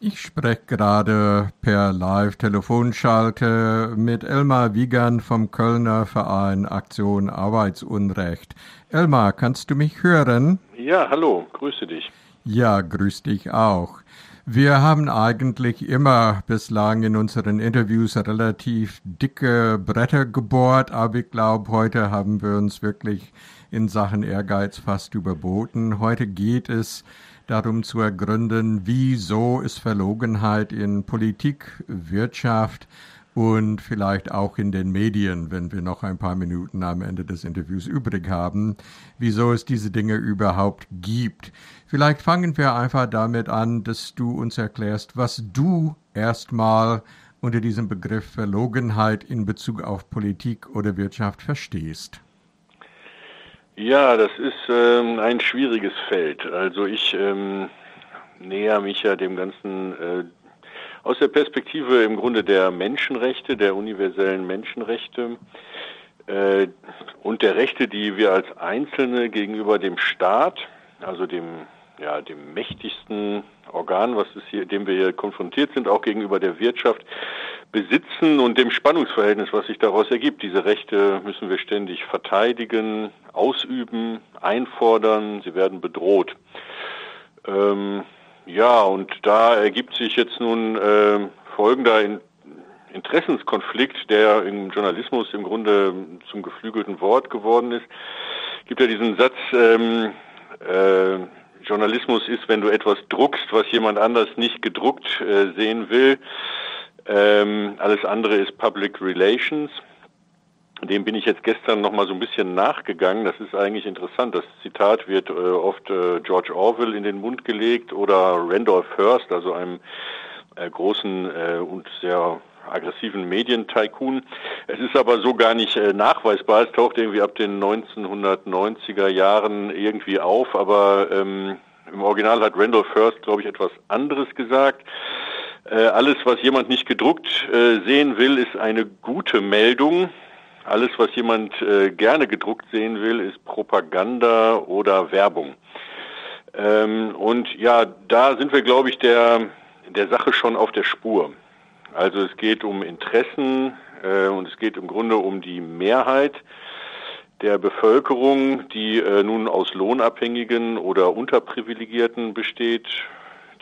Ich spreche gerade per Live-Telefonschalte mit Elmar Wigand vom Kölner Verein Aktion Arbeitsunrecht. Elmar, kannst du mich hören? Ja, hallo, grüße dich. Ja, grüß dich auch. Wir haben eigentlich immer bislang in unseren Interviews relativ dicke Bretter gebohrt, aber ich glaube, heute haben wir uns wirklich in Sachen Ehrgeiz fast überboten. Heute geht es darum zu ergründen, wieso ist Verlogenheit in Politik, Wirtschaft und vielleicht auch in den Medien, wenn wir noch ein paar Minuten am Ende des Interviews übrig haben, wieso es diese Dinge überhaupt gibt. Vielleicht fangen wir einfach damit an, dass du uns erklärst, was du erstmal unter diesem Begriff Verlogenheit in Bezug auf Politik oder Wirtschaft verstehst. Ja, das ist ein schwieriges Feld. Also ich näher mich ja dem Ganzen aus der Perspektive im Grunde der Menschenrechte, der universellen Menschenrechte und der Rechte, die wir als Einzelne gegenüber dem Staat, also dem mächtigsten Organ, dem wir hier konfrontiert sind, auch gegenüber der Wirtschaft besitzen und dem Spannungsverhältnis, was sich daraus ergibt. Diese Rechte müssen wir ständig verteidigen, ausüben, einfordern, sie werden bedroht. Und da ergibt sich jetzt nun folgender Interessenskonflikt, der im Journalismus im Grunde zum geflügelten Wort geworden ist. Es gibt ja diesen Satz, Journalismus ist, wenn du etwas druckst, was jemand anders nicht gedruckt sehen will. Alles andere ist Public Relations. Dem bin ich jetzt gestern nochmal so ein bisschen nachgegangen. Das ist eigentlich interessant. Das Zitat wird oft George Orwell in den Mund gelegt oder Randolph Hearst, also einem großen und sehr aggressiven Medientycoon. Es ist aber so gar nicht nachweisbar. Es taucht irgendwie ab den 1990er Jahren irgendwie auf, aber im Original hat Randolph Hearst, glaube ich, etwas anderes gesagt. Alles, was jemand nicht gedruckt sehen will, ist eine gute Meldung. Alles, was jemand gerne gedruckt sehen will, ist Propaganda oder Werbung. Da sind wir, glaube ich, der Sache schon auf der Spur. Also es geht um Interessen und es geht im Grunde um die Mehrheit der Bevölkerung, die nun aus Lohnabhängigen oder Unterprivilegierten besteht,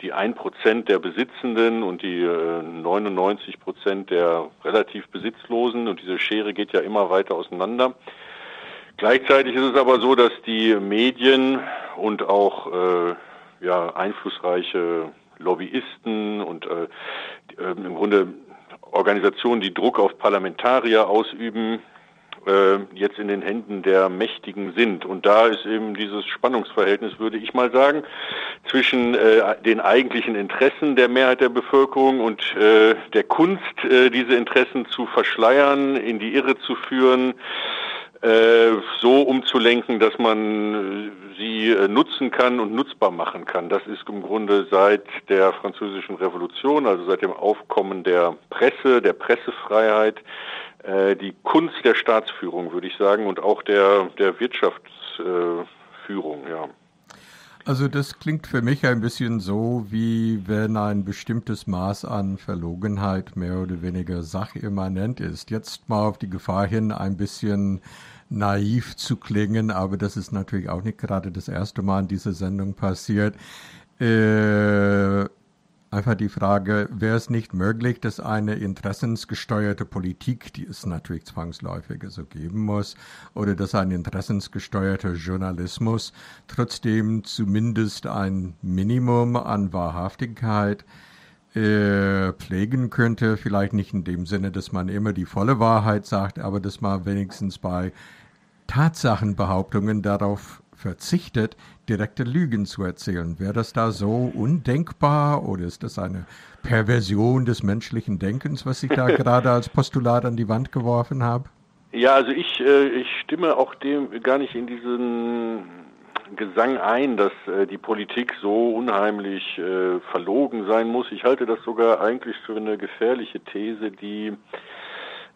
die 1% der Besitzenden und die 99% der relativ Besitzlosen. Und diese Schere geht ja immer weiter auseinander. Gleichzeitig ist es aber so, dass die Medien und auch einflussreiche Lobbyisten und im Grunde Organisationen, die Druck auf Parlamentarier ausüben, jetzt in den Händen der Mächtigen sind. Und da ist eben dieses Spannungsverhältnis, würde ich mal sagen, zwischen den eigentlichen Interessen der Mehrheit der Bevölkerung und der Kunst, diese Interessen zu verschleiern, in die Irre zu führen, so umzulenken, dass man sie nutzen kann und nutzbar machen kann. Das ist im Grunde seit der Französischen Revolution, also seit dem Aufkommen der Presse, der Pressefreiheit, die Kunst der Staatsführung, würde ich sagen, und auch der Wirtschaftsführung, ja. Also das klingt für mich ein bisschen so, wie wenn ein bestimmtes Maß an Verlogenheit mehr oder weniger sachimmanent ist. Jetzt mal auf die Gefahr hin, ein bisschen naiv zu klingen, aber das ist natürlich auch nicht gerade das erste Mal in dieser Sendung passiert. Einfach die Frage, wäre es nicht möglich, dass eine interessensgesteuerte Politik, die es natürlich zwangsläufig so geben muss, oder dass ein interessensgesteuerter Journalismus trotzdem zumindest ein Minimum an Wahrhaftigkeit pflegen könnte? Vielleicht nicht in dem Sinne, dass man immer die volle Wahrheit sagt, aber dass man wenigstens bei Tatsachenbehauptungen darauf verzichtet, direkte Lügen zu erzählen. Wäre das da so undenkbar oder ist das eine Perversion des menschlichen Denkens, was ich da gerade als Postulat an die Wand geworfen habe? Ja, also ich stimme auch dem gar nicht in diesen Gesang ein, dass die Politik so unheimlich verlogen sein muss. Ich halte das sogar eigentlich für eine gefährliche These, die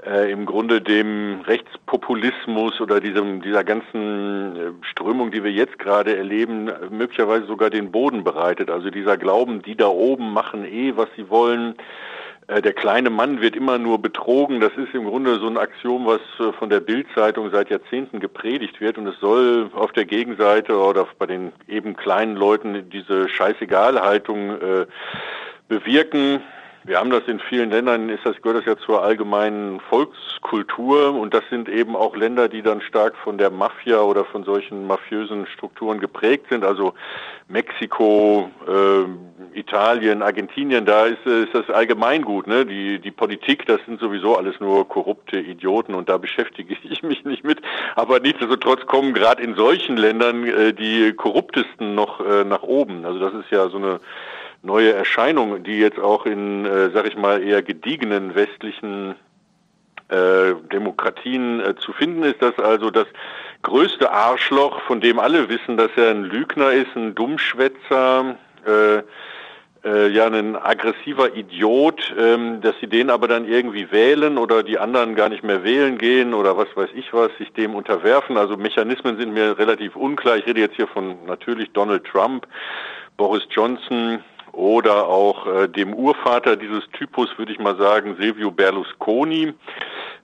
im Grunde dem Rechtspopulismus oder dieser ganzen Strömung, die wir jetzt gerade erleben, möglicherweise sogar den Boden bereitet. Also dieser Glauben, die da oben machen was sie wollen, der kleine Mann wird immer nur betrogen. Das ist im Grunde so ein Axiom, was von der Bild-Zeitung seit Jahrzehnten gepredigt wird. Und es soll auf der Gegenseite oder bei den eben kleinen Leuten diese Scheißegal-Haltung bewirken. Wir haben das in vielen Ländern, gehört das ja zur allgemeinen Volkskultur. Und das sind eben auch Länder, die dann stark von der Mafia oder von solchen mafiösen Strukturen geprägt sind. Also Mexiko, Italien, Argentinien, da ist das Allgemeingut, ne? Die Politik, das sind sowieso alles nur korrupte Idioten und da beschäftige ich mich nicht mit. Aber nichtsdestotrotz kommen gerade in solchen Ländern die korruptesten noch nach oben. Also das ist ja so eine neue Erscheinung, die jetzt auch in, sag ich mal, eher gediegenen westlichen Demokratien zu finden ist, dass also das größte Arschloch, von dem alle wissen, dass er ein Lügner ist, ein Dummschwätzer, ein aggressiver Idiot, dass sie den aber dann irgendwie wählen oder die anderen gar nicht mehr wählen gehen oder was weiß ich was, sich dem unterwerfen. Also Mechanismen sind mir relativ unklar. Ich rede jetzt hier von natürlich Donald Trump, Boris Johnson oder auch dem Urvater dieses Typus, würde ich mal sagen, Silvio Berlusconi.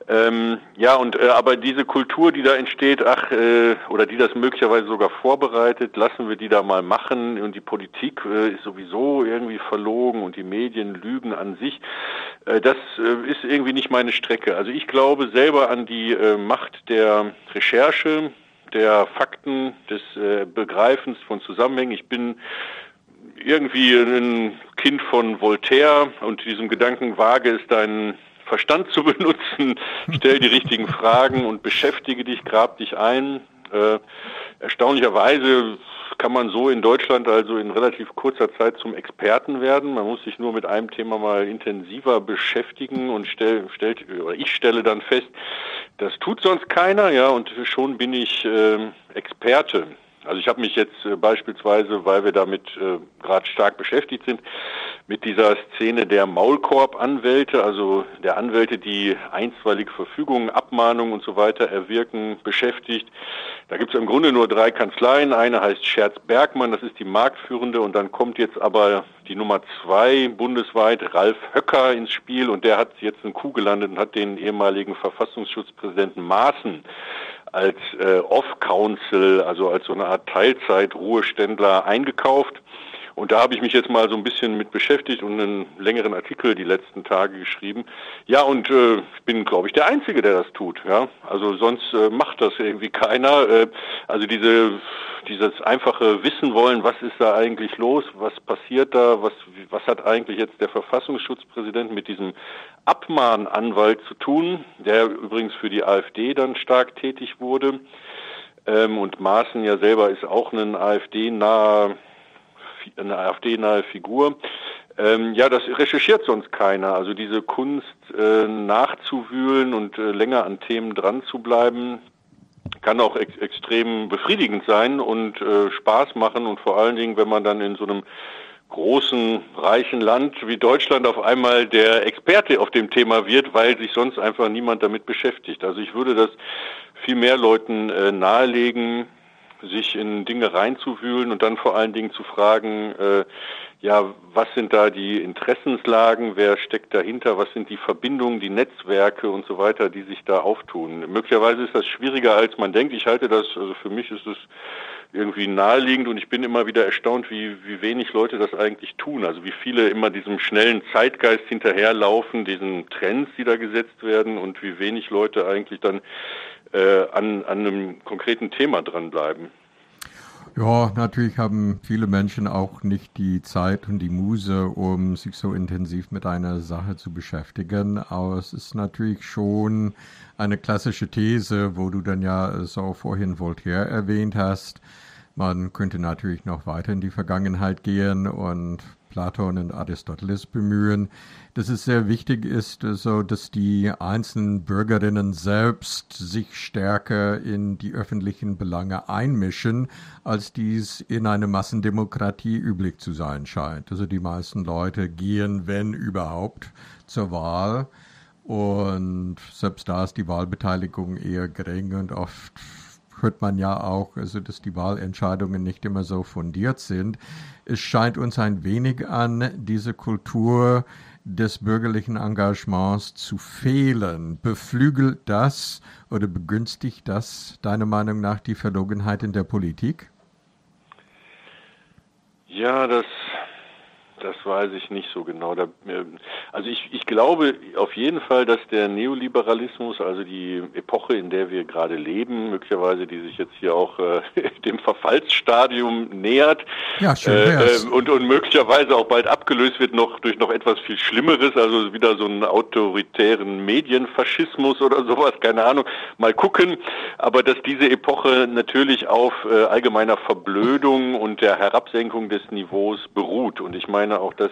Aber diese Kultur, die da entsteht, oder die das möglicherweise sogar vorbereitet, lassen wir die da mal machen und die Politik ist sowieso irgendwie verlogen und die Medien lügen an sich. Das ist irgendwie nicht meine Strecke. Also ich glaube selber an die Macht der Recherche, der Fakten, des Begreifens von Zusammenhängen. Ich bin irgendwie ein Kind von Voltaire und diesem Gedanken, wage es deinen Verstand zu benutzen, stell die richtigen Fragen und beschäftige dich, grab dich ein. Erstaunlicherweise kann man so in Deutschland also in relativ kurzer Zeit zum Experten werden. Man muss sich nur mit einem Thema mal intensiver beschäftigen und ich stelle dann fest, das tut sonst keiner, ja, und schon bin ich Experte. Also ich habe mich jetzt beispielsweise, weil wir damit gerade stark beschäftigt sind, mit dieser Szene der Maulkorb-Anwälte, also der Anwälte, die einstweilige Verfügungen, Abmahnungen und so weiter erwirken, beschäftigt. Da gibt es im Grunde nur 3 Kanzleien. Eine heißt Scherz Bergmann, das ist die marktführende, und dann kommt jetzt aber die Nummer 2 bundesweit, Ralf Höcker, ins Spiel, und der hat jetzt einen Coup gelandet und hat den ehemaligen Verfassungsschutzpräsidenten Maaßen als Off-Counsel, also als so eine Art Teilzeit-Ruheständler eingekauft. Und da habe ich mich jetzt mal so ein bisschen mit beschäftigt und einen längeren Artikel die letzten Tage geschrieben. Ja, und ich bin, glaube ich, der Einzige, der das tut. Ja, also sonst macht das irgendwie keiner. Also dieses einfache Wissen wollen, was ist da eigentlich los, was passiert da, was hat eigentlich jetzt der Verfassungsschutzpräsident mit diesem Abmahnanwalt zu tun, der übrigens für die AfD dann stark tätig wurde. Und Maaßen ja selber ist auch eine AfD-nahe Figur. Das recherchiert sonst keiner. Also diese Kunst, nachzuwühlen und länger an Themen dran zu bleiben, kann auch extrem befriedigend sein und Spaß machen. Und vor allen Dingen, wenn man dann in so einem großen, reichen Land wie Deutschland auf einmal der Experte auf dem Thema wird, weil sich sonst einfach niemand damit beschäftigt. Also ich würde das viel mehr Leuten nahelegen, sich in Dinge reinzuwühlen und dann vor allen Dingen zu fragen, was sind da die Interessenslagen, wer steckt dahinter, was sind die Verbindungen, die Netzwerke und so weiter, die sich da auftun. Möglicherweise ist das schwieriger, als man denkt. Ich halte das, also für mich ist es irgendwie naheliegend und ich bin immer wieder erstaunt, wie wenig Leute das eigentlich tun. Also wie viele immer diesem schnellen Zeitgeist hinterherlaufen, diesen Trends, die da gesetzt werden, und wie wenig Leute eigentlich dann an einem konkreten Thema dranbleiben. Ja, natürlich haben viele Menschen auch nicht die Zeit und die Muse, um sich so intensiv mit einer Sache zu beschäftigen. Aber es ist natürlich schon eine klassische These, wo du dann ja so vorhin Voltaire erwähnt hast. Man könnte natürlich noch weiter in die Vergangenheit gehen und Platon und Aristoteles bemühen, dass es sehr wichtig ist, so dass die einzelnen Bürgerinnen selbst sich stärker in die öffentlichen Belange einmischen, als dies in einer Massendemokratie üblich zu sein scheint. Also die meisten Leute gehen, wenn überhaupt, zur Wahl Und selbst da ist die Wahlbeteiligung eher gering und oft hört man ja auch, also dass die Wahlentscheidungen nicht immer so fundiert sind. Es scheint uns ein wenig an diese Kultur des bürgerlichen Engagements zu fehlen. Beflügelt das oder begünstigt das deiner Meinung nach die Verlogenheit in der Politik? Ja, das weiß ich nicht so genau. Also ich glaube auf jeden Fall, dass der Neoliberalismus, also die Epoche, in der wir gerade leben, möglicherweise, die sich jetzt hier auch dem Verfallsstadium nähert, ja, schön wär's. Und möglicherweise auch bald abgelöst wird noch durch noch etwas viel Schlimmeres, also wieder so einen autoritären Medienfaschismus oder sowas, keine Ahnung, mal gucken. Aber dass diese Epoche natürlich auf allgemeiner Verblödung und der Herabsenkung des Niveaus beruht. Und ich meine auch, dass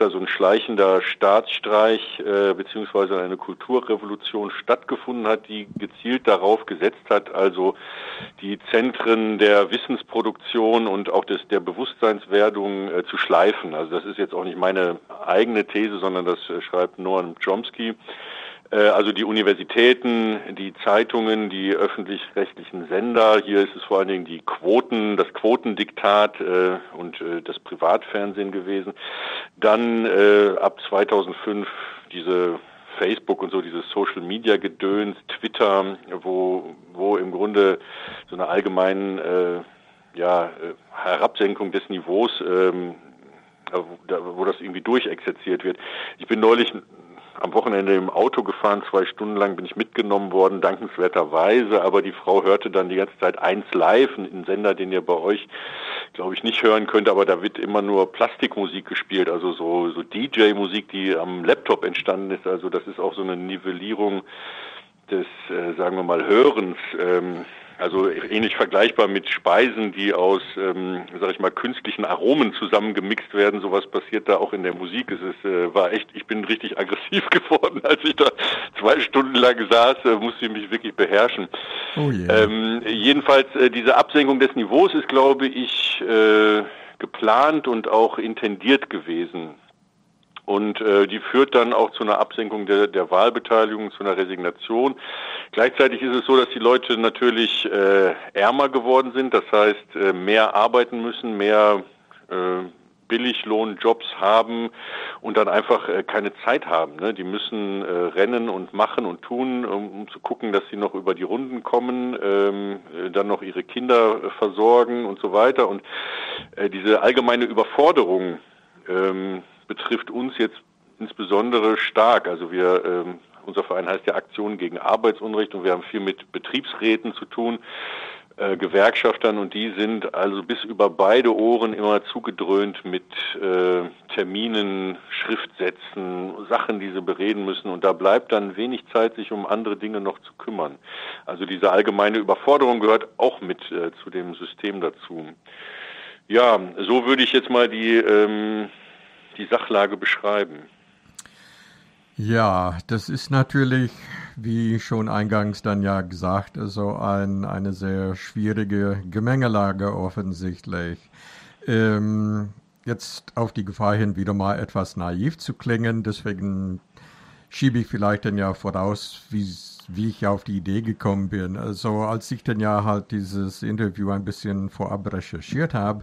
da so ein schleichender Staatsstreich beziehungsweise eine Kulturrevolution stattgefunden hat, die gezielt darauf gesetzt hat, also die Zentren der Wissensproduktion und auch der Bewusstseinswerdung zu schleifen. Also das ist jetzt auch nicht meine eigene These, sondern das schreibt Noam Chomsky. Also die Universitäten, die Zeitungen, die öffentlich-rechtlichen Sender, hier ist es vor allen Dingen die Quoten, das Quotendiktat und das Privatfernsehen gewesen. Dann ab 2005 diese Facebook und so, dieses Social-Media-Gedöns, Twitter, wo im Grunde so eine allgemeine Herabsenkung des Niveaus, wo das irgendwie durchexerziert wird. Ich bin neulich am Wochenende im Auto gefahren, 2 Stunden lang bin ich mitgenommen worden, dankenswerterweise, aber die Frau hörte dann die ganze Zeit 1 Live, einen Sender, den ihr bei euch, glaube ich, nicht hören könnt, aber da wird immer nur Plastikmusik gespielt, also so DJ-Musik, die am Laptop entstanden ist, also das ist auch so eine Nivellierung des, sagen wir mal, Hörens, also ähnlich vergleichbar mit Speisen, die aus, künstlichen Aromen zusammengemixt werden. Sowas passiert da auch in der Musik. Ich bin richtig aggressiv geworden, als ich da 2 Stunden lang saß, musste ich mich wirklich beherrschen. Oh yeah. Jedenfalls, diese Absenkung des Niveaus ist, glaube ich, geplant und auch intendiert gewesen. Und die führt dann auch zu einer Absenkung der Wahlbeteiligung, zu einer Resignation. Gleichzeitig ist es so, dass die Leute natürlich ärmer geworden sind, das heißt mehr arbeiten müssen, mehr Billiglohnjobs haben und dann einfach keine Zeit haben. Ne? Die müssen rennen und machen und tun, um zu gucken, dass sie noch über die Runden kommen, dann noch ihre Kinder versorgen und so weiter. Und diese allgemeine Überforderung betrifft uns jetzt insbesondere stark. Also unser Verein heißt ja Aktion gegen Arbeitsunrecht und wir haben viel mit Betriebsräten zu tun, Gewerkschaftern, und die sind also bis über beide Ohren immer zugedröhnt mit Terminen, Schriftsätzen, Sachen, die sie bereden müssen, und da bleibt dann wenig Zeit, sich um andere Dinge noch zu kümmern. Also diese allgemeine Überforderung gehört auch mit zu dem System dazu. Ja, so würde ich jetzt mal die Sachlage beschreiben. Ja, das ist natürlich, wie schon eingangs dann ja gesagt, also eine sehr schwierige Gemengelage offensichtlich. Jetzt auf die Gefahr hin, wieder mal etwas naiv zu klingen, deswegen schiebe ich vielleicht dann ja voraus, wie ich auf die Idee gekommen bin. Also als ich dann ja halt dieses Interview ein bisschen vorab recherchiert habe,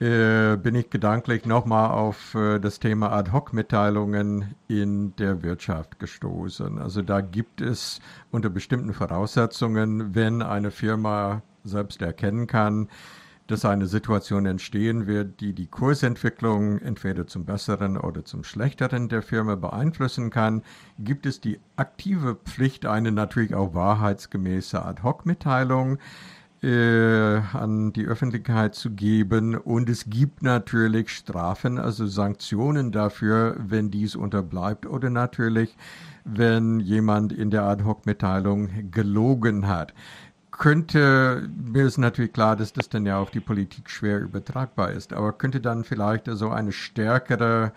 bin ich gedanklich nochmal auf das Thema Ad-Hoc-Mitteilungen in der Wirtschaft gestoßen. Also da gibt es unter bestimmten Voraussetzungen, wenn eine Firma selbst erkennen kann, dass eine Situation entstehen wird, die die Kursentwicklung entweder zum Besseren oder zum Schlechteren der Firma beeinflussen kann, gibt es die aktive Pflicht, eine natürlich auch wahrheitsgemäße Ad-Hoc-Mitteilung an die Öffentlichkeit zu geben, und es gibt natürlich Strafen, also Sanktionen dafür, wenn dies unterbleibt oder natürlich, wenn jemand in der Ad-Hoc-Mitteilung gelogen hat. Mir ist natürlich klar, dass das dann ja auf die Politik schwer übertragbar ist, aber könnte dann vielleicht so eine stärkere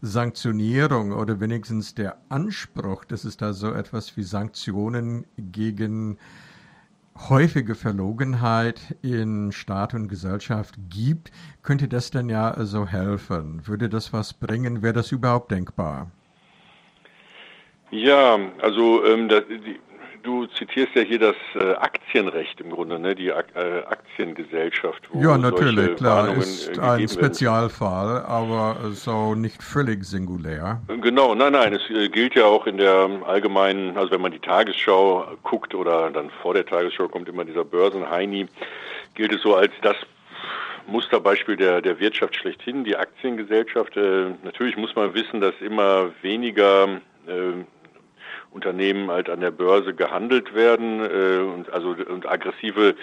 Sanktionierung oder wenigstens der Anspruch, dass es da so etwas wie Sanktionen gegen häufige Verlogenheit in Staat und Gesellschaft gibt, könnte das dann ja also helfen? Würde das was bringen? Wäre das überhaupt denkbar? Ja, also du zitierst ja hier das Aktienrecht im Grunde, ne? Die Aktiengesellschaft. Wo ja, natürlich, klar, Warnungen ist ein Spezialfall, aber so nicht völlig singulär. Genau, nein, es gilt ja auch in der allgemeinen, also wenn man die Tagesschau guckt oder dann vor der Tagesschau kommt immer dieser Börsenheini, gilt es so als das Musterbeispiel der Wirtschaft schlechthin, die Aktiengesellschaft. Natürlich muss man wissen, dass immer weniger Unternehmen halt an der Börse gehandelt werden und aggressive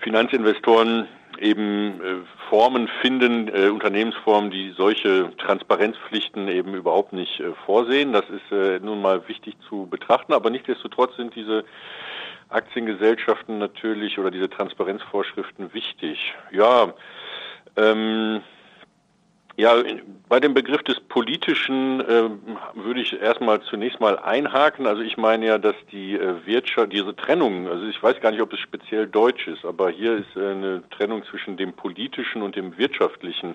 Finanzinvestoren eben Formen finden, Unternehmensformen, die solche Transparenzpflichten eben überhaupt nicht vorsehen. Das ist nun mal wichtig zu betrachten, aber nichtsdestotrotz sind diese Aktiengesellschaften natürlich oder diese Transparenzvorschriften wichtig. Ja, bei dem Begriff des Politischen würde ich zunächst mal einhaken. Also ich meine ja, dass die Wirtschaft, diese Trennung, also ich weiß gar nicht, ob es speziell deutsch ist, aber hier ist eine Trennung zwischen dem Politischen und dem Wirtschaftlichen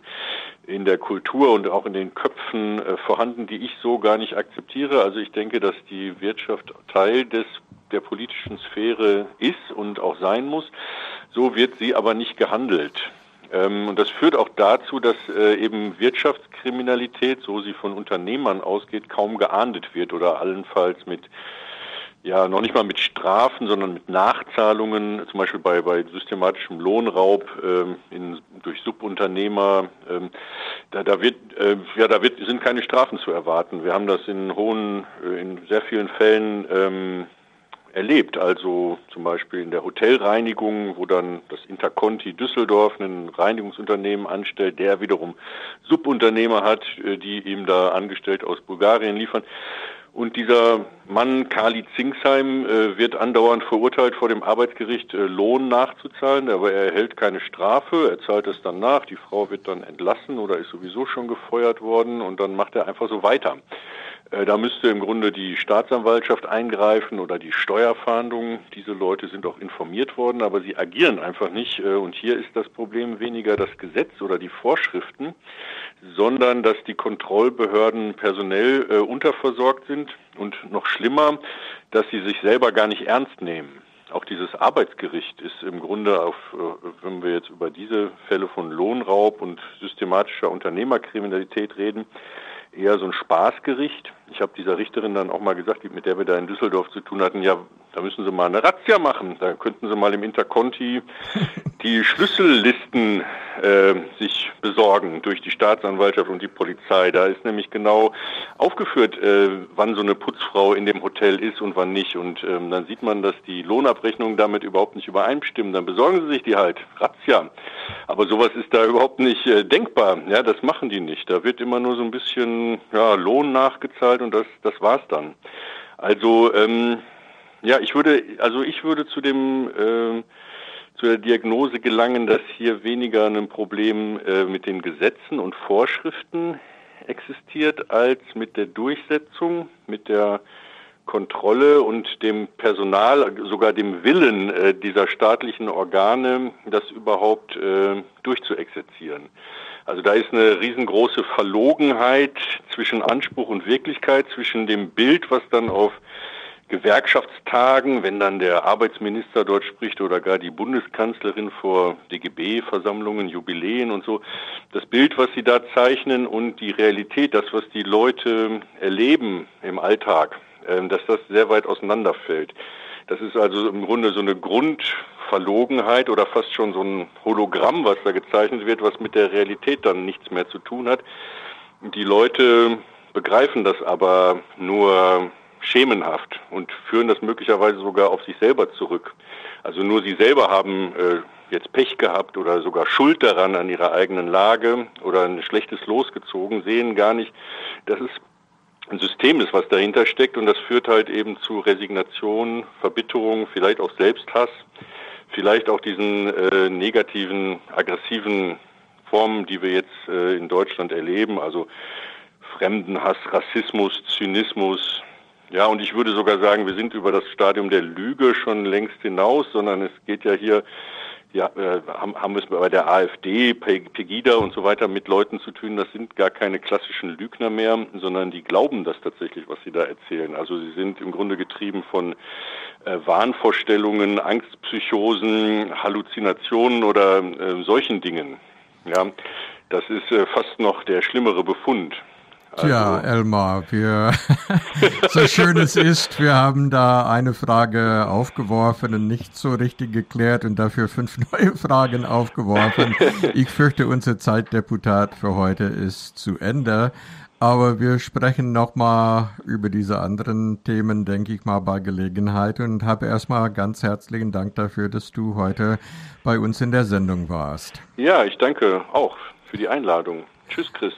in der Kultur und auch in den Köpfen vorhanden, die ich so gar nicht akzeptiere. Also ich denke, dass die Wirtschaft Teil der politischen Sphäre ist und auch sein muss. So wird sie aber nicht gehandelt. Und das führt auch dazu, dass eben Wirtschaftskriminalität, so sie von Unternehmern ausgeht, kaum geahndet wird oder allenfalls noch nicht mal mit Strafen, sondern mit Nachzahlungen, zum Beispiel bei systematischem Lohnraub durch Subunternehmer. Sind keine Strafen zu erwarten. Wir haben das in sehr vielen Fällen erlebt, also zum Beispiel in der Hotelreinigung, wo dann das Interconti Düsseldorf ein Reinigungsunternehmen anstellt, der wiederum Subunternehmer hat, die ihm da angestellt aus Bulgarien liefern. Und dieser Mann, Karli Zingsheim, wird andauernd verurteilt, vor dem Arbeitsgericht Lohn nachzuzahlen, aber er erhält keine Strafe, er zahlt es dann nach, die Frau wird dann entlassen oder ist sowieso schon gefeuert worden und dann macht er einfach so weiter. Da müsste im Grunde die Staatsanwaltschaft eingreifen oder die Steuerfahndung. Diese Leute sind auch informiert worden, aber sie agieren einfach nicht. Und hier ist das Problem weniger das Gesetz oder die Vorschriften, sondern dass die Kontrollbehörden personell unterversorgt sind und noch schlimmer, dass sie sich selber gar nicht ernst nehmen. Auch dieses Arbeitsgericht ist im Grunde, wenn wir jetzt über diese Fälle von Lohnraub und systematischer Unternehmerkriminalität reden, eher so ein Spaßgericht. Ich habe dieser Richterin dann auch mal gesagt, mit der wir da in Düsseldorf zu tun hatten, ja, da müssen Sie mal eine Razzia machen. Da könnten Sie mal im Interconti die Schlüssellisten sich besorgen durch die Staatsanwaltschaft und die Polizei. Da ist nämlich genau aufgeführt, wann so eine Putzfrau in dem Hotel ist und wann nicht. Und dann sieht man, dass die Lohnabrechnungen damit überhaupt nicht übereinstimmen. Dann besorgen Sie sich die halt. Razzia. Aber sowas ist da überhaupt nicht denkbar. Ja, das machen die nicht. Da wird immer nur so ein bisschen Lohn nachgezahlt und das war's dann. Also ich würde zu dem zu der Diagnose gelangen, dass hier weniger ein Problem mit den Gesetzen und Vorschriften existiert als mit der Durchsetzung, mit der Kontrolle und dem Personal, sogar dem Willen dieser staatlichen Organe, das überhaupt durchzuexerzieren. Also da ist eine riesengroße Verlogenheit zwischen Anspruch und Wirklichkeit, zwischen dem Bild, was dann auf Gewerkschaftstagen, wenn dann der Arbeitsminister dort spricht oder gar die Bundeskanzlerin vor DGB-Versammlungen, Jubiläen und so, das Bild, was sie da zeichnen und die Realität, das, was die Leute erleben im Alltag, dass das sehr weit auseinanderfällt. Das ist also im Grunde so eine Grundverlogenheit oder fast schon so ein Hologramm, was da gezeichnet wird, was mit der Realität dann nichts mehr zu tun hat. Die Leute begreifen das aber nur schemenhaft und führen das möglicherweise sogar auf sich selber zurück. Also nur sie selber haben jetzt Pech gehabt oder sogar Schuld daran an ihrer eigenen Lage oder ein schlechtes Los gezogen, sehen gar nicht, dass es ein System ist, was dahinter steckt, und das führt halt eben zu Resignation, Verbitterung, vielleicht auch Selbsthass, vielleicht auch diesen negativen, aggressiven Formen, die wir jetzt in Deutschland erleben, also Fremdenhass, Rassismus, Zynismus. Ja, und ich würde sogar sagen, wir sind über das Stadium der Lüge schon längst hinaus, sondern es geht ja hier ja, haben es bei der AfD, Pegida und so weiter mit Leuten zu tun, das sind gar keine klassischen Lügner mehr, sondern die glauben das tatsächlich, was sie da erzählen. Also sie sind im Grunde getrieben von Wahnvorstellungen, Angstpsychosen, Halluzinationen oder solchen Dingen. Ja, das ist fast noch der schlimmere Befund. Also. Tja, Elmar, wir, so schön es ist, wir haben da eine Frage aufgeworfen und nicht so richtig geklärt und dafür 5 neue Fragen aufgeworfen. Ich fürchte, unser Zeitdeputat für heute ist zu Ende. Aber wir sprechen nochmal über diese anderen Themen, denke ich mal, bei Gelegenheit. Und habe erstmal ganz herzlichen Dank dafür, dass du heute bei uns in der Sendung warst. Ja, ich danke auch für die Einladung. Tschüss, Chris.